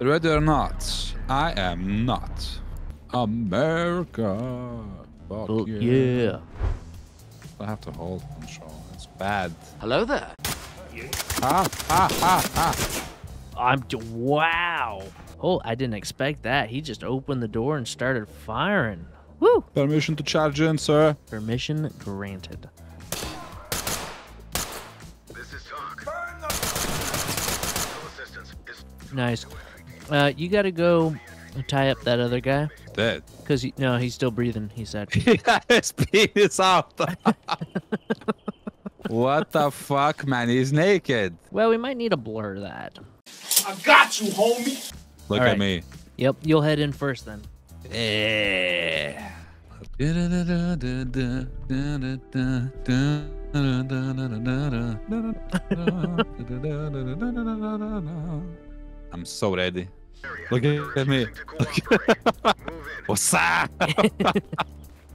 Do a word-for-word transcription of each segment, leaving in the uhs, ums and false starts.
Ready or not, I am not. America. Fuck oh, yeah. yeah. I have to hold control. It's bad. Hello there. Ah, ah, ah, ah. I'm. Wow. Oh, I didn't expect that. He just opened the door and started firing. Woo. Permission to charge in, sir. Permission granted. This is talk. Burn the... No assistance is... Nice. Uh, you gotta go tie up that other guy. Dead. Cause he, no, he's still breathing. He said. He got his penis out. What the fuck, man? He's naked. Well, we might need to blur that. I got you, homie. Look right. at me. Yep, you'll head in first then. Yeah. I'm so ready. Look at me. What's up?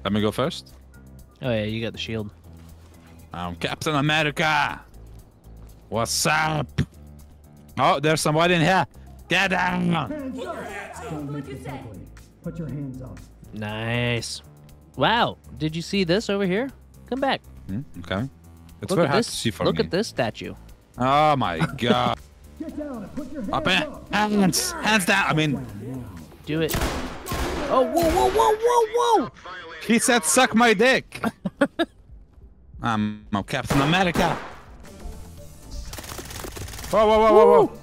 Let me go first. Oh yeah, you got the shield. I'm Captain America. What's up? Oh, there's somebody in here. Get down. Put your hands up. Don't make it ugly. Put your hands up. Nice. Wow. Did you see this over here? Come back. Mm, okay. It's very hard to see for me. Look at this statue. Oh my god. Get down and put your hands up. up. Hands, hands down. I mean, do it. Oh, whoa, whoa, whoa, whoa, whoa. He said, suck my dick. I'm, I'm Captain America. Whoa, whoa, whoa, whoa, whoa.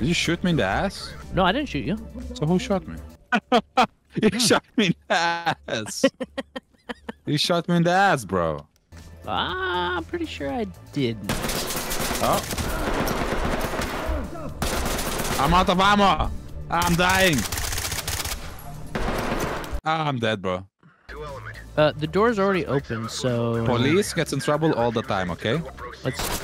Did you shoot me in the ass? No, I didn't shoot you. So who shot me? You shot me in the ass. You shot me in the ass, bro. Ah, I'm pretty sure I didn't. Oh. I'm out of ammo. I'm dying. I'm dead, bro. Uh, the door's already open, so... Police gets in trouble all the time, okay? Let's...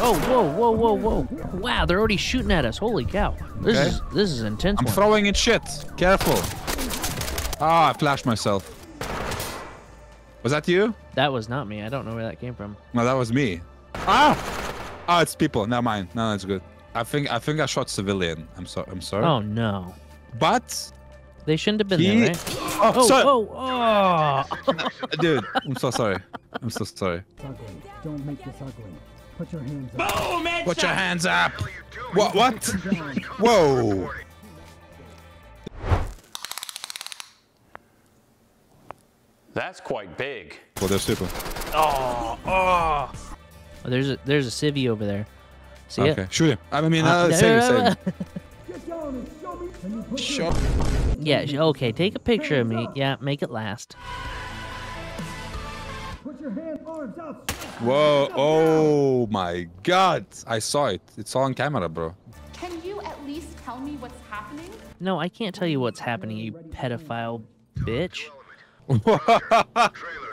Oh, whoa, whoa, whoa, whoa. Wow, they're already shooting at us. Holy cow. This okay. is this is intense. I'm one. throwing in shit. Careful. Ah, oh, I flashed myself. Was that you? That was not me. I don't know where that came from. No, that was me. Ah! Oh, it's people. Never mind. No, it's good. I think I think I shot civilian. I'm sorry. I'm sorry. Oh no! But they shouldn't have been he... there, right? Oh, oh, sorry. oh, oh. Dude, I'm so sorry. I'm so sorry. Don't make this ugly. Put your hands up. Boom, Put your hands up. What? What? Whoa! That's quite big. Well, they're super. Oh, oh! oh there's a there's a civvy over there. See okay, it? shoot him. I mean, uh, save him, save him. Shot. Yeah, okay, take a picture of me. Yeah, make it last. Put your hand, arms up. Whoa, oh my god. I saw it. It's all on camera, bro. Can you at least tell me what's happening? No, I can't tell you what's happening, you pedophile bitch.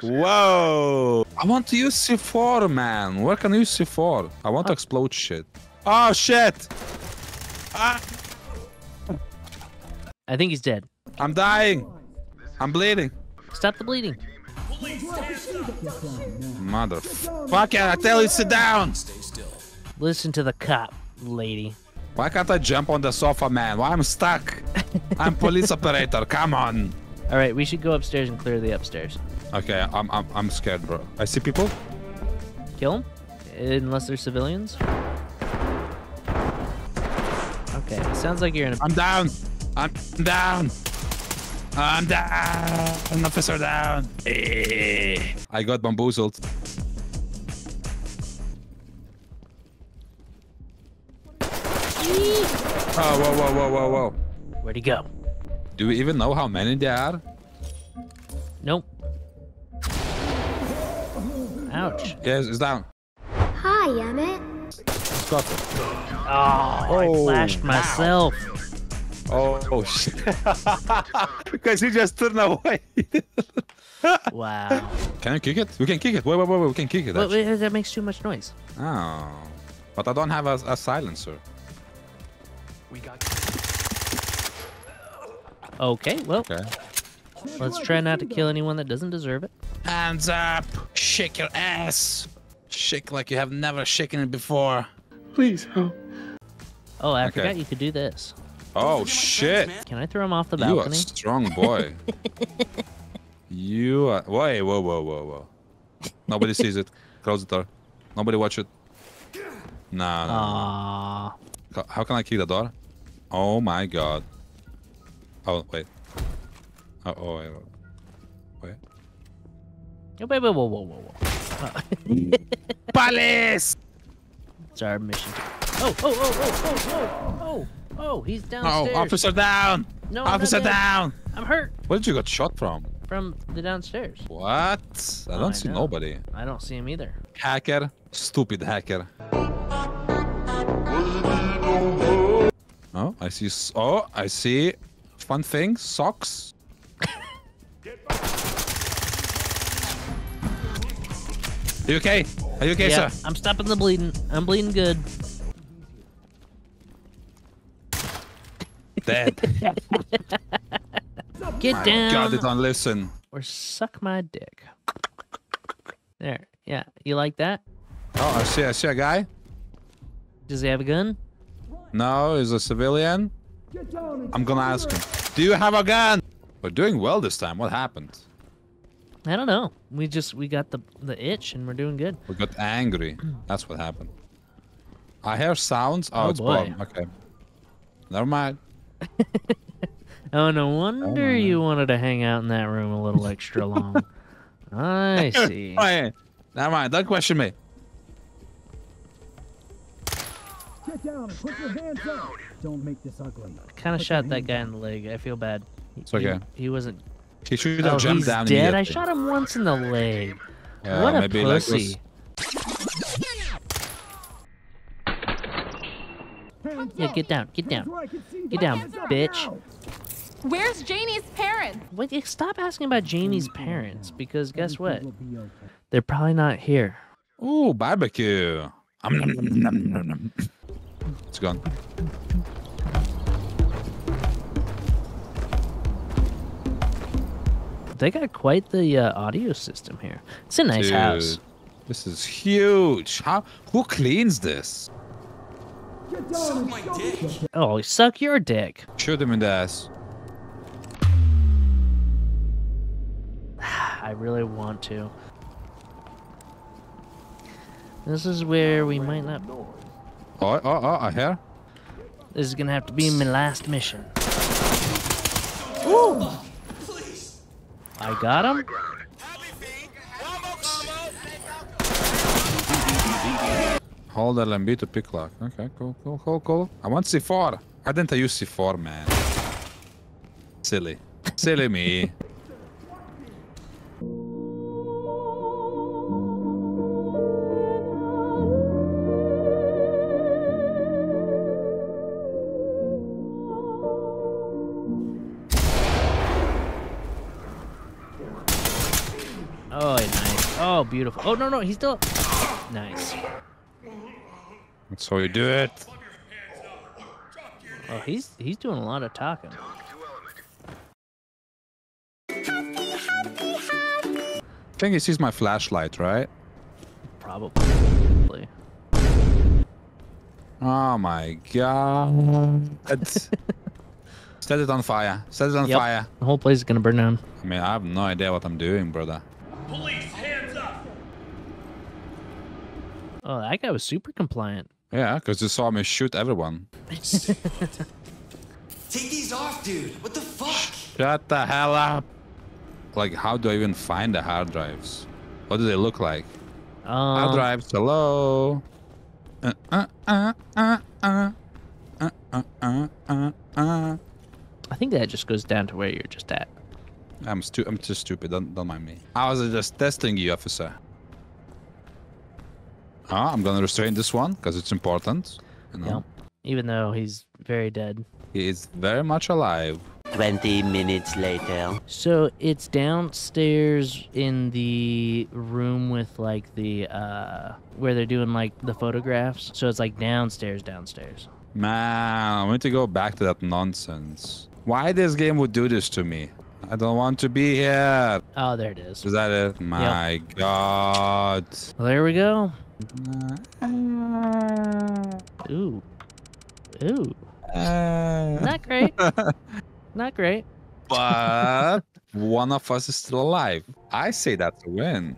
Whoa! I want to use C four, man. Where can I use C four? I want oh. to explode shit. Oh shit! Ah. I think he's dead. I'm dying. I'm bleeding. Stop the bleeding. Motherfucker! I tell you, sit down. Stay still. Listen to the cop, lady. Why can't I jump on the sofa, man? Why I'm stuck? I'm police operator. Come on. All right, we should go upstairs and clear the upstairs. Okay, I'm I'm I'm scared, bro. I see people. Kill them, unless they're civilians. Okay, sounds like you're in a. I'm down. I'm down. I'm down. An officer down. I got bamboozled. Oh, whoa, whoa, whoa, whoa, whoa! Where'd he go? Do we even know how many there are? Nope. Ouch. Yes, it's down. Hi, Emmett. Stop it. Oh, oh, I flashed wow. myself. Oh, oh shit. Because he just turned away. Wow. Can I kick it? We can kick it. Wait, wait, wait, wait. We can kick it. Wait, wait, that makes too much noise. Oh. But I don't have a, a silencer. We got... Okay, well, okay. let's try not to kill anyone that doesn't deserve it. Hands up! Shake your ass! Shake like you have never shaken it before. Please help. Oh, I okay. forgot you could do this. Oh, shit. Friends, can I throw him off the balcony? You are a strong boy. You are... Wait, whoa, whoa, whoa, whoa. Nobody sees it. Close the door. Nobody watch it. Nah, nah, nah. How can I kick the door? Oh, my God. Oh, wait. Oh, oh wait. Wait. Oh, wait, whoa, whoa, whoa, whoa, whoa. Palace! It's our mission. Oh, oh, oh, oh, oh, oh, oh, oh, he's downstairs. Oh, officer down! No, officer down! I'm hurt. Where did you get shot from? From the downstairs. What? I don't oh, I see know. nobody. I don't see him either. Hacker. Stupid hacker. Oh, I see. Oh, I see. Fun thing. Socks. Are you okay? Are you okay, yeah, sir? I'm stopping the bleeding. I'm bleeding good. Dead. Get my down. God, they don't listen. Or suck my dick. There. Yeah. You like that? Oh, I see. I see a guy. Does he have a gun? No, he's a civilian. I'm gonna ask him. Do you have a gun? We're doing well this time. What happened? I don't know. We just we got the the itch and we're doing good. We got angry. That's what happened. I hear sounds. Oh, oh it's bomb. Okay. Never mind. Oh, no wonder oh, you wanted to hang out in that room a little extra long. I see. Oh, yeah. Never mind. Don't question me. Get down and put your hands up. Don't make this ugly. I kind of shot that guy in the leg. I feel bad. It's okay. He, he wasn't. He should have oh, jumped he's down. Dead. I shot him once in the leg. Yeah, what a pussy. Like yeah, get down. Get down. Get down, bitch. Where's Janie's parents? Wait, stop asking about Janie's parents because guess what? They're probably not here. Ooh, barbecue. Um, nom, nom, nom, nom, nom. It's gone. They got quite the uh, audio system here. It's a nice Dude, house. This is huge. How? Who cleans this? Suck my dick. Oh, suck your dick. Shoot him in the ass. I really want to. This is where we might not. Oh, oh, oh, I hear. This is gonna have to be my last mission. Ooh. I got him. Hold L M B to pick lock. Okay, cool, cool, cool, cool. I want C four. Why didn't I use C four, man? Silly. Silly me. Oh, nice. Oh, beautiful. Oh, no, no, he's still... Nice. That's how you do it. Oh, he's he's doing a lot of talking. I think he sees my flashlight, right? Probably. Oh, my God. Set it on fire. Set it on yep. fire. The whole place is going to burn down. I mean, I have no idea what I'm doing, brother. Police, hands up! Oh, that guy was super compliant. Yeah, because you saw me shoot everyone. Take these off, dude. What the fuck? Shut the hell up. Like, how do I even find the hard drives? What do they look like? Um... Hard drives, hello. Uh, uh, uh, uh, uh. Uh, uh, uh, uh, uh. I think that just goes down to where you're just at. I'm stu I'm just stupid. Don't don't mind me. I was just testing you, officer. Ah, I'm gonna restrain this one because it's important. You know? Yep. Even though he's very dead. He is very much alive. Twenty minutes later. So it's downstairs in the room with like the uh where they're doing like the photographs. So it's like downstairs, downstairs. Man, I need to go back to that nonsense. Why this game would do this to me? I don't want to be here. Oh, there it is. Is that it? My yep. God. Well, there we go. Ooh. Ooh. Uh... Not great. Not great. But one of us is still alive. I say that's a win.